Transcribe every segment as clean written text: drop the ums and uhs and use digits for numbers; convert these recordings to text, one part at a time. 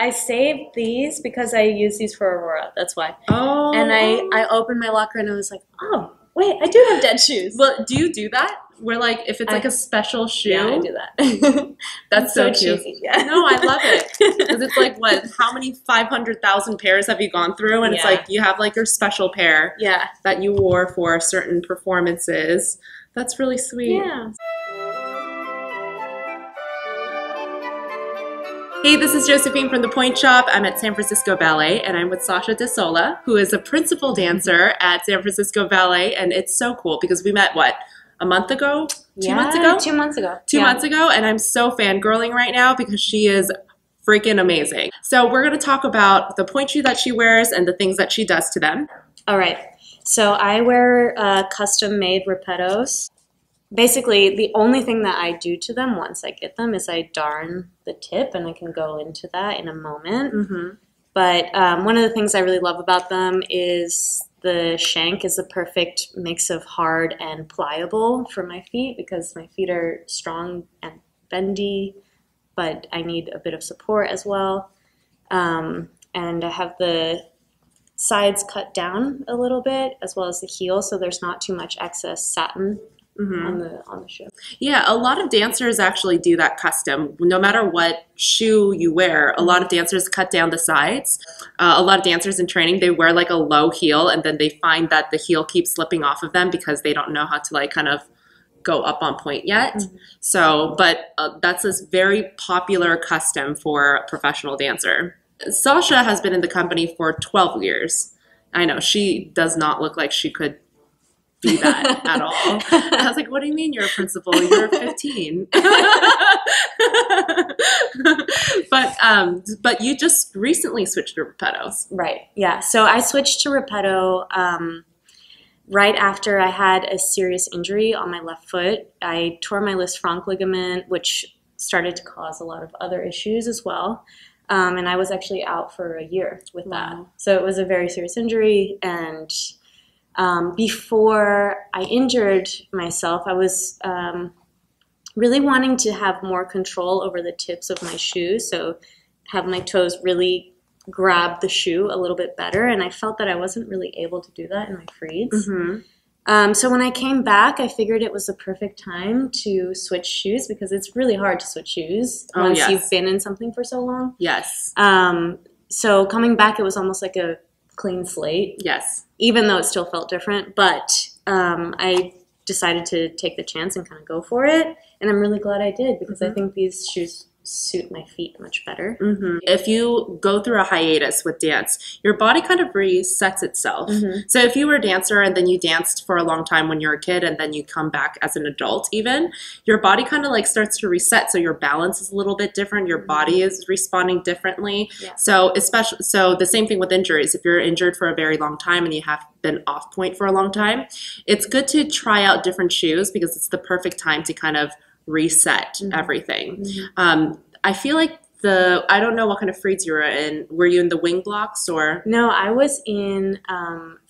I saved these because I used these for Aurora. That's why. Oh. And I opened my locker and I was like, oh, wait, I do have dead shoes. Well, do you do that? Where like if it's like a special shoe? Yeah, I do that. That's so cute. Cheesy, yeah. No, I love it because it's like what? How many 500,000 pairs have you gone through? And yeah. It's like you have like your special pair. Yeah. That you wore for certain performances. That's really sweet. Yeah. Hey, this is Josephine from The Pointe Shop. I'm at San Francisco Ballet, and I'm with Sasha De Sola, who is a principal dancer at San Francisco Ballet, and it's so cool because we met, what, a month ago? Two months ago, and I'm so fangirling right now because she is freaking amazing. So we're going to talk about the pointe shoe that she wears and the things that she does to them. All right. So I wear custom-made Repettos. Basically, the only thing that I do to them once I get them is I darn the tip, and I can go into that in a moment. Mm-hmm. But one of the things I really love about them is the shank is the perfect mix of hard and pliable for my feet because my feet are strong and bendy, but I need a bit of support as well. And I have the sides cut down a little bit as well as the heel, so there's not too much excess satin. Mm-hmm. on the shoe. Yeah, a lot of dancers actually do that custom. No matter what shoe you wear, a lot of dancers cut down the sides. A lot of dancers in training, they wear like a low heel and then they find that the heel keeps slipping off of them because they don't know how to like kind of go up on point yet. Mm-hmm. So, but that's this very popular custom for a professional dancer. Sasha has been in the company for 12 years. I know, she does not look like she could be that at all. And I was like, what do you mean you're a principal? You're 15. But you just recently switched to Repettos. Right, yeah. So I switched to Repetto right after I had a serious injury on my left foot. I tore my Lisfranc ligament, which started to cause a lot of other issues as well. And I was actually out for a year with that. Wow. So it was a very serious injury, and before I injured myself, I was really wanting to have more control over the tips of my shoes, so have my toes really grab the shoe a little bit better, and I felt that I wasn't really able to do that in my Freeds. Mm-hmm. So when I came back, I figured it was the perfect time to switch shoes because it's really hard to switch shoes once you've been in something for so long. Yes. So coming back, it was almost like a clean slate. Yes. Even though it still felt different, but I decided to take the chance and kind of go for it, and I'm really glad I did because mm-hmm. I think these shoes suit my feet much better. Mm-hmm. If you go through a hiatus with dance, your body kind of resets itself. Mm-hmm. So if you were a dancer and then you danced for a long time when you were a kid and then you come back as an adult even, your body kind of like starts to reset, so your balance is a little bit different, your body is responding differently. Yeah. So especially, so the same thing with injuries. If you're injured for a very long time and you have been off point for a long time, it's good to try out different shoes because it's the perfect time to kind of reset mm-hmm. everything. Mm-hmm. I feel like I don't know what kind of Freeds you were in. Were you in the wing blocks or? No, I was in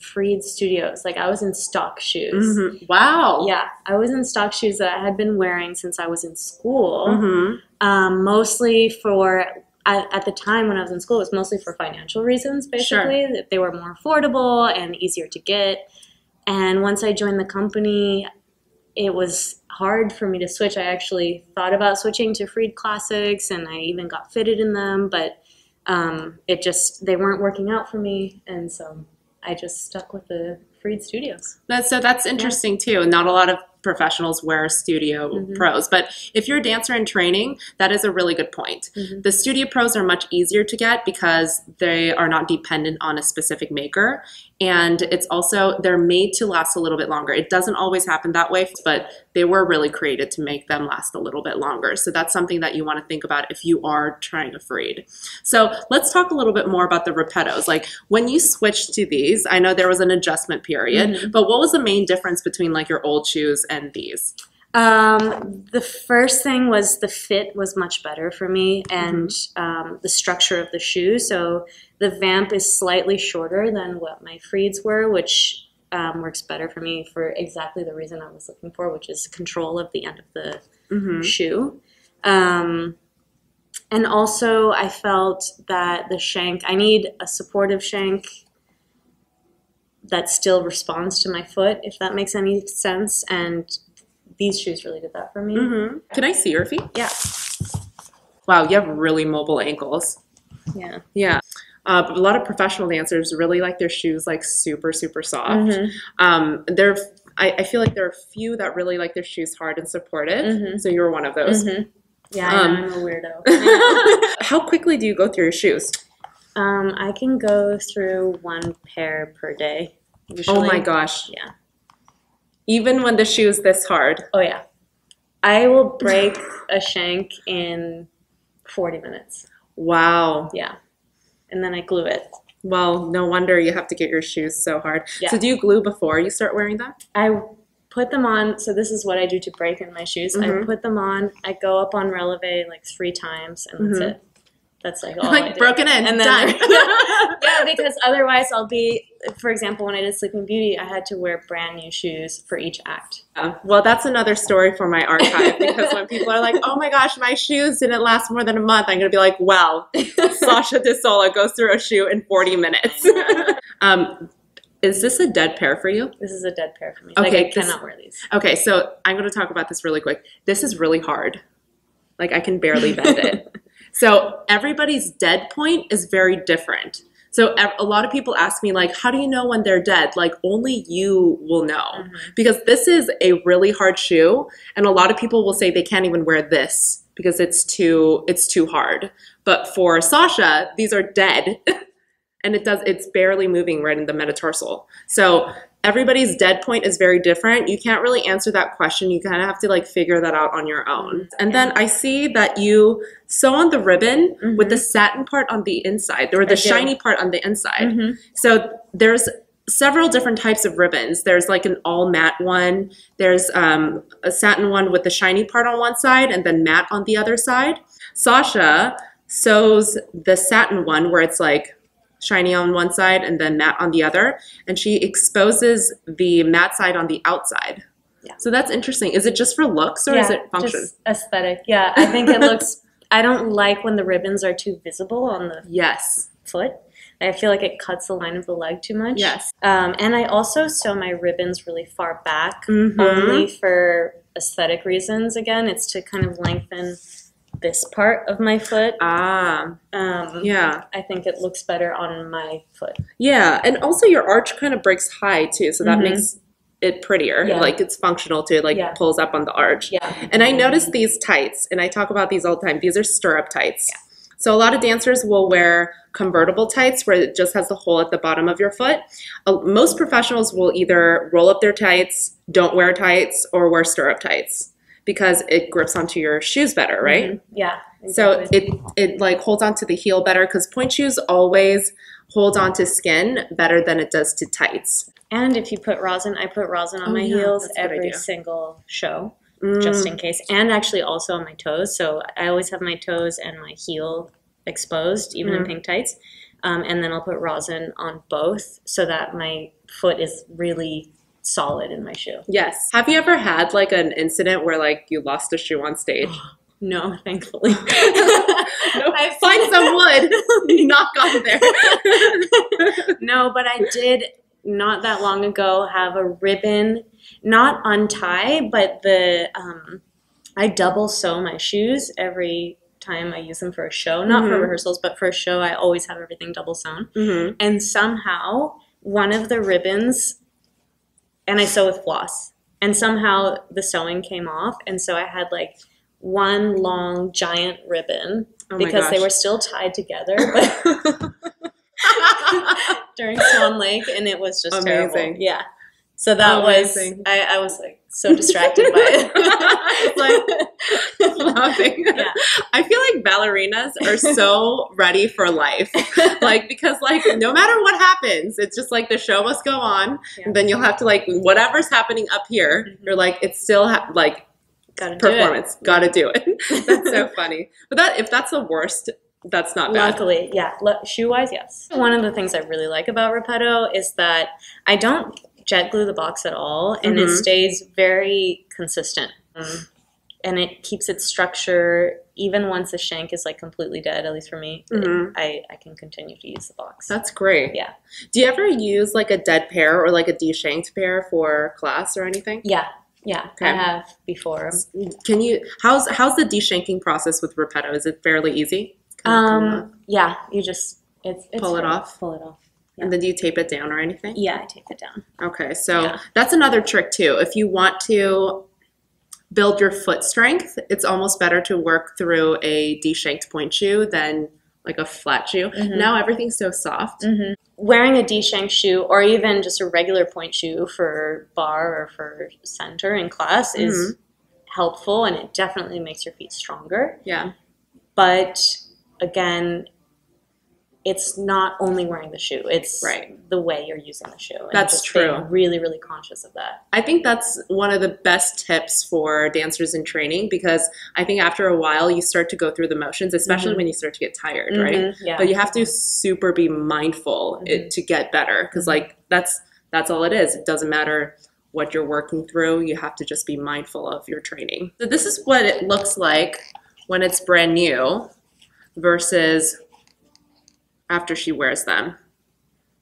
Freed Studios. Like I was in stock shoes. Mm-hmm. Wow. Yeah, I was in stock shoes that I had been wearing since I was in school. Mm-hmm. Mostly for, at the time when I was in school, it was mostly for financial reasons, basically. Sure. They were more affordable and easier to get. And once I joined the company, it was hard for me to switch. I actually thought about switching to Freed Classics, and I even got fitted in them, but it just, they weren't working out for me, and so I just stuck with the Freed Studios. So that's interesting, yeah. Too. Not a lot of professionals wear studio mm-hmm. pros, but if you're a dancer in training, that is a really good point. Mm-hmm. The studio pros are much easier to get because they are not dependent on a specific maker, and it's also, they're made to last a little bit longer. It doesn't always happen that way, but they were really created to make them last a little bit longer. So that's something that you want to think about if you are trying to Freed. So let's talk a little bit more about the Repettos. Like when you switched to these, I know there was an adjustment period, mm-hmm. but what was the main difference between like your old shoes and these? The first thing was the fit was much better for me, and mm-hmm. The structure of the shoe. So the vamp is slightly shorter than what my Freeds were, which works better for me for exactly the reason I was looking for, which is control of the end of the mm-hmm. shoe. And also I felt that the shank, I need a supportive shank that still responds to my foot, if that makes any sense. And these shoes really did that for me. Mm-hmm. Can I see your feet? Yeah. Wow, you have really mobile ankles. Yeah. Yeah. But a lot of professional dancers really like their shoes like super, super soft. Mm-hmm. I feel like there are a few that really like their shoes hard and supportive. Mm-hmm. So you're one of those. Mm-hmm. Yeah, I'm a weirdo. How quickly do you go through your shoes? I can go through one pair per day, usually. Oh my gosh. Yeah. Even when the shoe is this hard? Oh yeah. I will break a shank in 40 minutes. Wow. Yeah. And then I glue it. Well, no wonder you have to get your shoes so hard. Yeah. So do you glue before you start wearing them? I put them on. So this is what I do to break in my shoes. Mm-hmm. I put them on. I go up on releve like 3 times and mm-hmm. that's it. That's like all like I broken in and then done. Yeah, because otherwise I'll be, for example, when I did Sleeping Beauty, I had to wear brand new shoes for each act. Well, that's another story for my archive, because when people are like, oh my gosh, my shoes didn't last more than a month, I'm going to be like, wow, Sasha De Sola goes through a shoe in 40 minutes. Is this a dead pair for you? This is a dead pair for me. Okay, like, I cannot wear these. Okay, so I'm going to talk about this really quick. This is really hard. Like, I can barely bend it. So everybody's dead point is very different. So a lot of people ask me, like, how do you know when they're dead? Like, only you will know. Mm-hmm. Because this is a really hard shoe, and a lot of people will say they can't even wear this because it's too hard. But for Sasha, these are dead, and it's barely moving right in the metatarsal. So everybody's dead point is very different. You can't really answer that question. You kind of have to like figure that out on your own. And then I see that you sew on the ribbon mm-hmm. with the satin part on the inside, or the shiny part on the inside. Mm-hmm. So there's several different types of ribbons. There's like an all matte one. There's a satin one with the shiny part on one side and then matte on the other side. Sasha sews the satin one where it's like shiny on one side and then matte on the other, and she exposes the matte side on the outside. Yeah. So that's interesting. Is it just for looks, or is it function? Just aesthetic. Yeah, I think it looks, I don't like when the ribbons are too visible on the foot. I feel like it cuts the line of the leg too much. Yes. And I also sew my ribbons really far back, mm-hmm. only for aesthetic reasons. Again, it's to kind of lengthen this part of my foot. Yeah, I think it looks better on my foot. Yeah, and also your arch kind of breaks high too, so that mm-hmm. makes it prettier. Yeah. Like it's functional too, like pulls up on the arch. Yeah. And I noticed these tights, and I talk about these all the time. These are stirrup tights. Yeah. So a lot of dancers will wear convertible tights where it just has the hole at the bottom of your foot. Most professionals will either roll up their tights, don't wear tights, or wear stirrup tights, because it grips onto your shoes better, right? Mm-hmm. Yeah. Exactly. So it like holds onto the heel better, because point shoes always hold onto skin better than it does to tights. And if you put rosin, I put rosin on my heels every single show, just in case. And actually also on my toes. So I always have my toes and my heel exposed, even in pink tights. And then I'll put rosin on both so that my foot is really solid in my shoe. Yes. Have you ever had like an incident where like you lost a shoe on stage? No, thankfully. No, find some wood. Knock on there. No, but I did not that long ago have a ribbon, not untie, but the I double sew my shoes every time I use them for a show, not for rehearsals, but for a show I always have everything double sewn. Mm-hmm. And somehow one of the ribbons, and I sew with floss, and somehow the sewing came off, and so I had like one long giant ribbon because they were still tied together but during Swan Lake, and it was just terrible. Yeah. So that was, I was like so distracted by it. Like laughing. Yeah. I feel like ballerinas are so ready for life. Like, because like no matter what happens, it's just like the show must go on. Yeah. And then you'll have to like, whatever's happening up here, you're like, it's still like performance. Gotta do it. That's so funny. But if that's the worst, that's not bad. Luckily, yeah. Shoe-wise, yes. One of the things I really like about Repetto is that I don't jet glue the box at all, and it stays very consistent, and it keeps its structure even once the shank is like completely dead, at least for me, mm-hmm. I can continue to use the box. That's great. Yeah. Do you ever use like a dead pair or like a deshanked pair for class or anything? Yeah. Yeah, okay. I have before. Can you? How's the deshanking process with Repetto? Is it fairly easy? Yeah, you just it's pull it off. Pull it off. Yeah. And then do you tape it down or anything? Yeah, I tape it down. Okay, so yeah. That's another trick too. If you want to build your foot strength, it's almost better to work through a deshanked point shoe than like a flat shoe. Mm-hmm. Now everything's so soft. Mm-hmm. Wearing a deshank shoe or even just a regular point shoe for bar or for center in class mm-hmm. is helpful, and it definitely makes your feet stronger. Yeah. But again, it's not only wearing the shoe. It's the way you're using the shoe. And that's just true. Being really, really conscious of that. I think that's one of the best tips for dancers in training, because I think after a while you start to go through the motions, especially mm-hmm. when you start to get tired, mm-hmm. right? Yeah. But you have to super be mindful mm-hmm. To get better, because mm-hmm. like that's all it is. It doesn't matter what you're working through. You have to just be mindful of your training. So this is what it looks like when it's brand new versus after she wears them.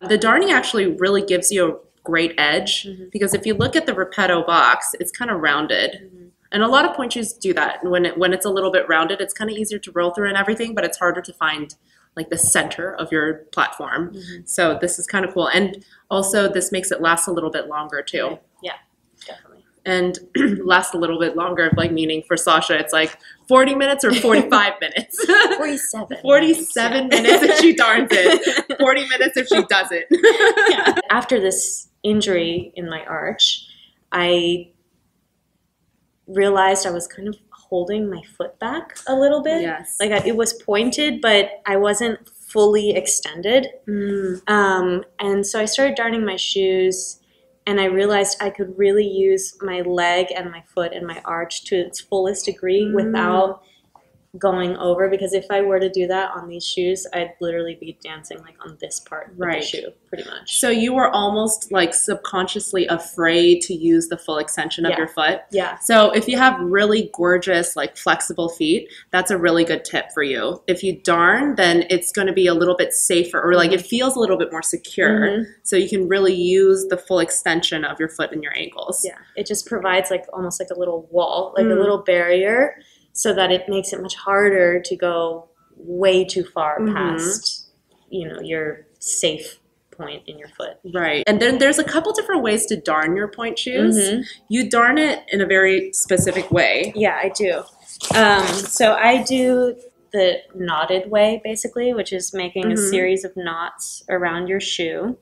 The darning actually really gives you a great edge mm-hmm. because if you look at the Repetto box, it's kind of rounded. Mm-hmm. And a lot of point shoes do that. When it's a little bit rounded, it's kind of easier to roll through and everything, but it's harder to find like the center of your platform. Mm-hmm. So this is kind of cool. And also this makes it last a little bit longer too. Yeah, definitely. And last a little bit longer, like meaning for Sasha, it's like 40 minutes or 45 minutes. 47. 47 minutes if she darns it. 40 minutes if she doesn't. Yeah. After this injury in my arch, I realized I was kind of holding my foot back a little bit. Yes. Like it was pointed, but I wasn't fully extended. Mm. And so I started darning my shoes. And I realized I could really use my leg and my foot and my arch to its fullest degree mm. without going over. Because if I were to do that on these shoes, I'd literally be dancing like on this part of the shoe, pretty much. So you were almost like subconsciously afraid to use the full extension of your foot. Yeah. So if you have really gorgeous, like flexible feet, that's a really good tip for you. If you darn, then it's going to be a little bit safer, or like it feels a little bit more secure. Mm-hmm. So you can really use the full extension of your foot and your ankles. Yeah. It just provides like almost like a little wall, like a little barrier, so that it makes it much harder to go way too far past, you know, your safe point in your foot. Right. And then there's a couple different ways to darn your point shoes. Mm-hmm. You darn it in a very specific way. Yeah, I do. So I do the knotted way, basically, which is making a series of knots around your shoe.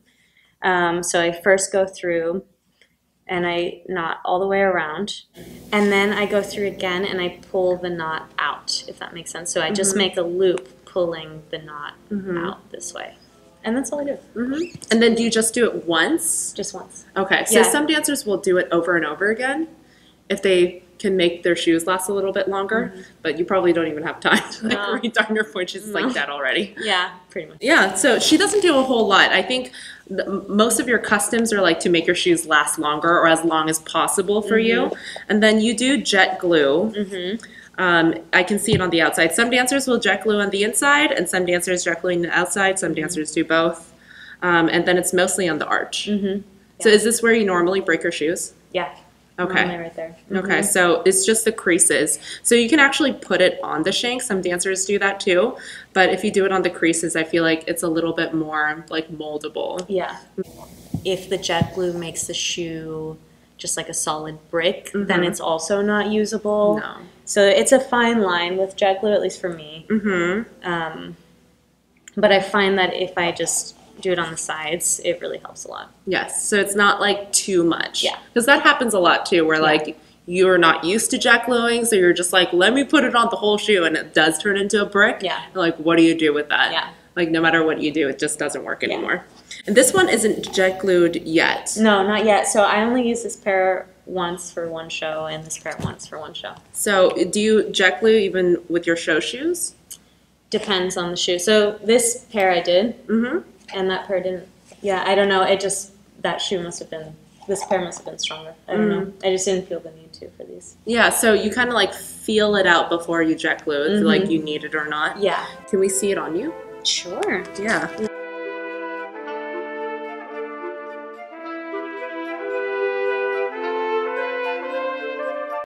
So I first go through and I knot all the way around, and then I go through again and I pull the knot out, if that makes sense. So I just make a loop pulling the knot out this way. And that's all I do. Mm-hmm. And then do you just do it once? Just once. Okay, so some dancers will do it over and over again if they can make their shoes last a little bit longer, but you probably don't even have time to like redarn your point shoes like that already. Yeah, pretty much. Yeah, so she doesn't do a whole lot. I think most of your customs are like to make your shoes last longer or as long as possible for you. And then you do jet glue. I can see it on the outside. Some dancers will jet glue on the inside, and some dancers jet glue on the outside. Some dancers do both. And then it's mostly on the arch. So is this where you normally break your shoes? Yeah. Okay. Right there. Okay, so it's just the creases. So you can actually put it on the shank. Some dancers do that too. But if you do it on the creases, I feel like it's a little bit more like moldable. Yeah. If the jet glue makes the shoe just like a solid brick, then it's also not usable. No. So it's a fine line with jet glue, at least for me. But I find that if I just do it on the sides, it really helps a lot. Yes, so it's not like too much. Yeah. Because that happens a lot too, where like you're not used to jet gluing, so you're just like, let me put it on the whole shoe, and it does turn into a brick. Yeah. And like, what do you do with that? Yeah. Like no matter what you do, it just doesn't work anymore. And this one isn't jet glued yet. No, not yet. So I only use this pair once for one show and this pair once for one show. So do you jet glue even with your show shoes? Depends on the shoe. So this pair I did. And that pair didn't. Yeah, I don't know. It just, that shoe must have been this pair must have been stronger. I don't know. I just didn't feel the need to for these. Yeah, so you kind of like feel it out before you jet glue, if like you need it or not. Yeah. Can we see it on you? Sure. Yeah.